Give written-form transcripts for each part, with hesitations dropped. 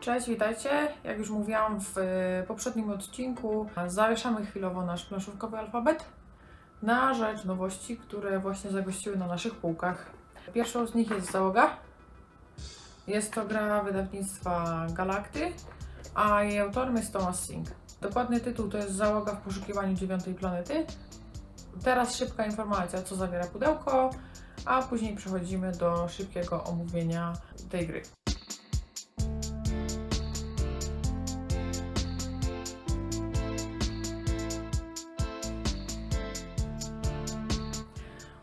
Cześć, witajcie. Jak już mówiłam w poprzednim odcinku, zawieszamy chwilowo nasz planszówkowy alfabet na rzecz nowości, które właśnie zagościły na naszych półkach. Pierwszą z nich jest Załoga. Jest to gra wydawnictwa Galakty, a jej autorem jest Thomas Singh. Dokładny tytuł to jest Załoga w poszukiwaniu 9. planety. Teraz szybka informacja, co zawiera pudełko, a później przechodzimy do szybkiego omówienia tej gry.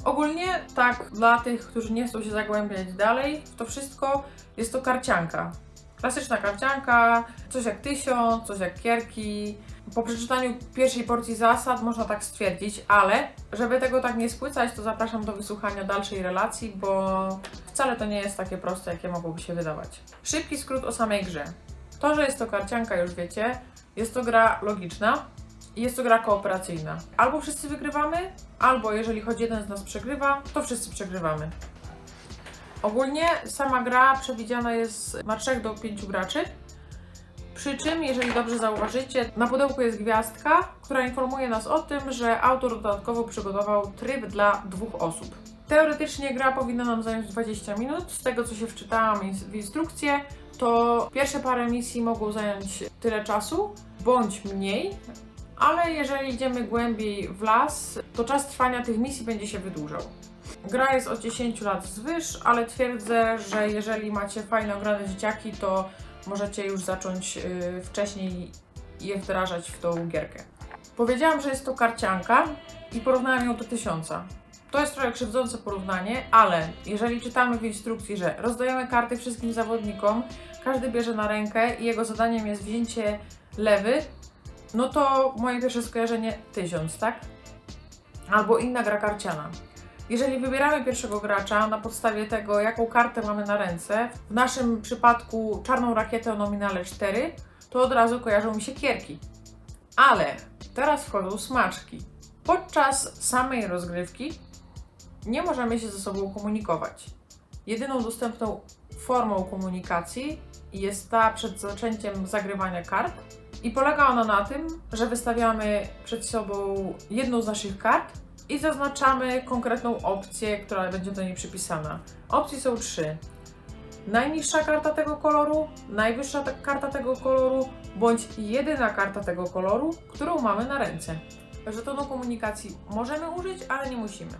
Ogólnie tak, dla tych, którzy nie chcą się zagłębiać dalej w to wszystko, jest to karcianka. Klasyczna karcianka, coś jak 1000, coś jak kierki. Po przeczytaniu pierwszej porcji zasad można tak stwierdzić, ale żeby tego tak nie spłycać, to zapraszam do wysłuchania dalszej relacji, bo wcale to nie jest takie proste, jakie mogłoby się wydawać. Szybki skrót o samej grze. To, że jest to karcianka, już wiecie, jest to gra logiczna i jest to gra kooperacyjna. Albo wszyscy wygrywamy, albo jeżeli choć jeden z nas przegrywa, to wszyscy przegrywamy. Ogólnie sama gra przewidziana jest na 3 do 5 graczy, przy czym, jeżeli dobrze zauważycie, na pudełku jest gwiazdka, która informuje nas o tym, że autor dodatkowo przygotował tryb dla 2 osób. Teoretycznie gra powinna nam zająć 20 minut, z tego co się wczytałam w instrukcję, to pierwsze parę misji mogą zająć tyle czasu, bądź mniej, ale jeżeli idziemy głębiej w las, to czas trwania tych misji będzie się wydłużał. Gra jest od 10 lat wzwyż, ale twierdzę, że jeżeli macie fajne ograne dzieciaki, to możecie już zacząć wcześniej je wdrażać w tą gierkę. Powiedziałam, że jest to karcianka i porównałam ją do 1000. To jest trochę krzywdzące porównanie, ale jeżeli czytamy w instrukcji, że rozdajemy karty wszystkim zawodnikom, każdy bierze na rękę i jego zadaniem jest wzięcie lewy, no to moje pierwsze skojarzenie 1000, tak? Albo inna gra karciana. Jeżeli wybieramy pierwszego gracza na podstawie tego, jaką kartę mamy na ręce, w naszym przypadku czarną rakietę o nominale 4, to od razu kojarzą mi się kierki. Ale teraz wchodzą smaczki. Podczas samej rozgrywki nie możemy się ze sobą komunikować. Jedyną dostępną formą komunikacji jest ta przed zaczęciem zagrywania kart i polega ona na tym, że wystawiamy przed sobą jedną z naszych kart i zaznaczamy konkretną opcję, która będzie do niej przypisana. Opcji są 3. Najniższa karta tego koloru, najwyższa karta tego koloru, bądź jedyna karta tego koloru, którą mamy na ręce. Żetonu komunikacji możemy użyć, ale nie musimy.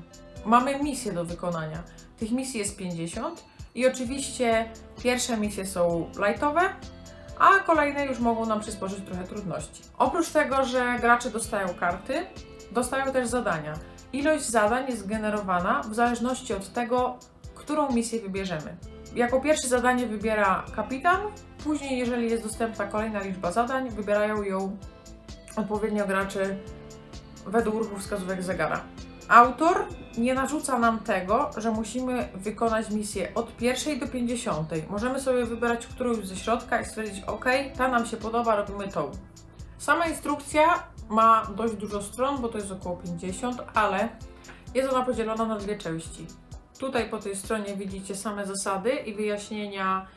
Mamy misje do wykonania. Tych misji jest 50 i oczywiście pierwsze misje są lightowe, a kolejne już mogą nam przysporzyć trochę trudności. Oprócz tego, że gracze dostają karty, dostają też zadania. Ilość zadań jest generowana w zależności od tego, którą misję wybierzemy. Jako pierwsze zadanie wybiera kapitan, później jeżeli jest dostępna kolejna liczba zadań, wybierają ją odpowiednio gracze według ruchu wskazówek zegara. Autor nie narzuca nam tego, że musimy wykonać misję od 1 do 50. Możemy sobie wybrać którąś ze środka i stwierdzić, ok, ta nam się podoba, robimy tą. Sama instrukcja ma dość dużo stron, bo to jest około 50, ale jest ona podzielona na 2 części. Tutaj po tej stronie widzicie same zasady i wyjaśnienia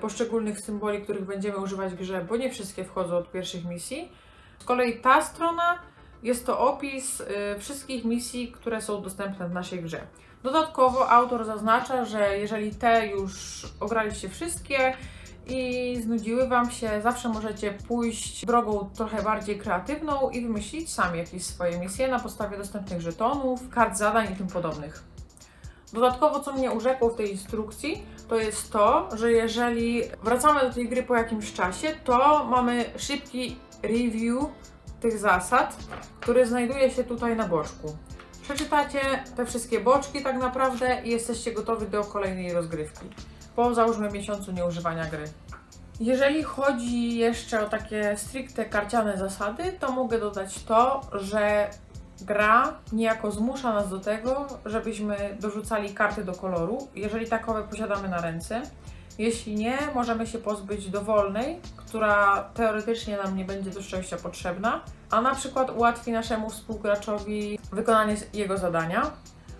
poszczególnych symboli, których będziemy używać w grze, bo nie wszystkie wchodzą od pierwszych misji. Z kolei ta strona jest to opis wszystkich misji, które są dostępne w naszej grze. Dodatkowo autor zaznacza, że jeżeli te już ograliście wszystkie i znudziły wam się, zawsze możecie pójść drogą trochę bardziej kreatywną i wymyślić sami jakieś swoje misje na podstawie dostępnych żetonów, kart zadań i tym podobnych. Dodatkowo, co mnie urzekło w tej instrukcji, to jest to, że jeżeli wracamy do tej gry po jakimś czasie, to mamy szybki review tych zasad, który znajduje się tutaj na boczku. Przeczytacie te wszystkie boczki tak naprawdę i jesteście gotowi do kolejnej rozgrywki. Po, załóżmy, miesiącu nieużywania gry. Jeżeli chodzi jeszcze o takie stricte karciane zasady, to mogę dodać to, że gra niejako zmusza nas do tego, żebyśmy dorzucali karty do koloru, jeżeli takowe posiadamy na ręce. Jeśli nie, możemy się pozbyć dowolnej, która teoretycznie nam nie będzie do szczęścia potrzebna, a na przykład ułatwi naszemu współgraczowi wykonanie jego zadania.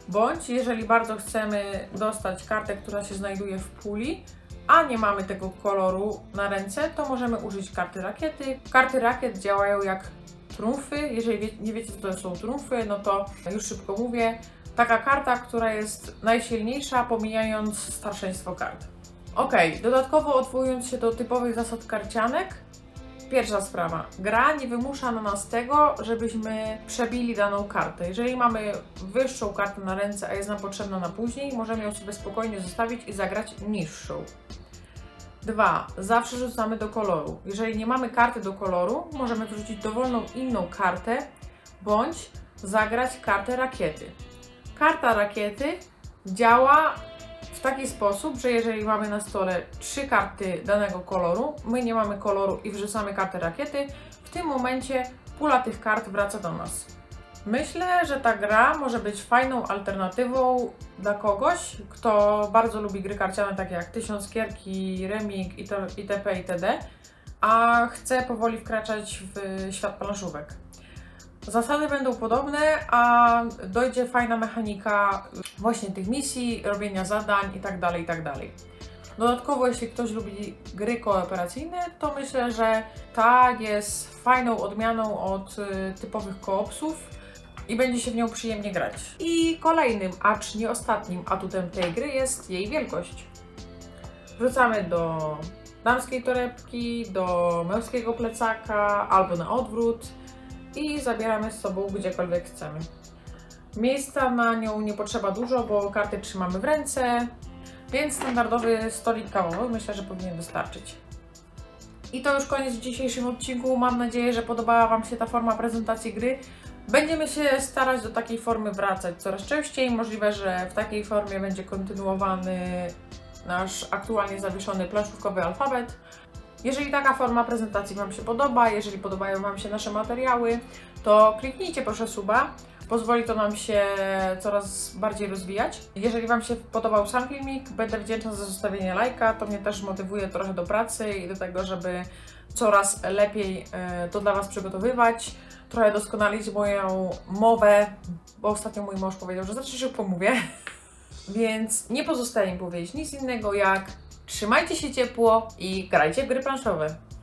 Bądź jeżeli bardzo chcemy dostać kartę, która się znajduje w puli, a nie mamy tego koloru na ręce, to możemy użyć karty rakiety. Karty rakiet działają jak trumfy. Jeżeli nie wiecie, co to są trumfy, no to już szybko mówię. Taka karta, która jest najsilniejsza, pomijając starszeństwo kart. Ok, dodatkowo odwołując się do typowych zasad karcianek, pierwsza sprawa. Gra nie wymusza na nas tego, żebyśmy przebili daną kartę. Jeżeli mamy wyższą kartę na ręce, a jest nam potrzebna na później, możemy ją sobie spokojnie zostawić i zagrać niższą. 2. Zawsze rzucamy do koloru. Jeżeli nie mamy karty do koloru, możemy wrzucić dowolną inną kartę, bądź zagrać kartę rakiety. Karta rakiety działa w taki sposób, że jeżeli mamy na stole 3 karty danego koloru, my nie mamy koloru i wrzucamy kartę rakiety, w tym momencie pula tych kart wraca do nas. Myślę, że ta gra może być fajną alternatywą dla kogoś, kto bardzo lubi gry karciane takie jak tysiąckierki, remik itp. itd., a chce powoli wkraczać w świat planszówek. Zasady będą podobne, a dojdzie fajna mechanika właśnie tych misji, robienia zadań itd., itd. Dodatkowo, jeśli ktoś lubi gry kooperacyjne, to myślę, że ta jest fajną odmianą od typowych koopsów i będzie się w nią przyjemnie grać. I kolejnym, acz nie ostatnim atutem tej gry jest jej wielkość. Wrzucamy do damskiej torebki, do męskiego plecaka albo na odwrót i zabieramy z sobą gdziekolwiek chcemy. Miejsca na nią nie potrzeba dużo, bo karty trzymamy w ręce, więc standardowy stolik kawowy myślę, że powinien wystarczyć. I to już koniec w dzisiejszym odcinku. Mam nadzieję, że podobała Wam się ta forma prezentacji gry. Będziemy się starać do takiej formy wracać coraz częściej. Możliwe, że w takiej formie będzie kontynuowany nasz aktualnie zawieszony planszówkowy alfabet. Jeżeli taka forma prezentacji Wam się podoba, jeżeli podobają Wam się nasze materiały, to kliknijcie proszę suba. Pozwoli to nam się coraz bardziej rozwijać. Jeżeli Wam się podobał sam filmik, będę wdzięczna za zostawienie lajka. To mnie też motywuje trochę do pracy i do tego, żeby coraz lepiej to dla Was przygotowywać. Trochę doskonalić moją mowę, bo ostatnio mój mąż powiedział, że zawsze szybko mówię. Więc nie pozostaje mi powiedzieć nic innego jak trzymajcie się ciepło i grajcie w gry planszowe.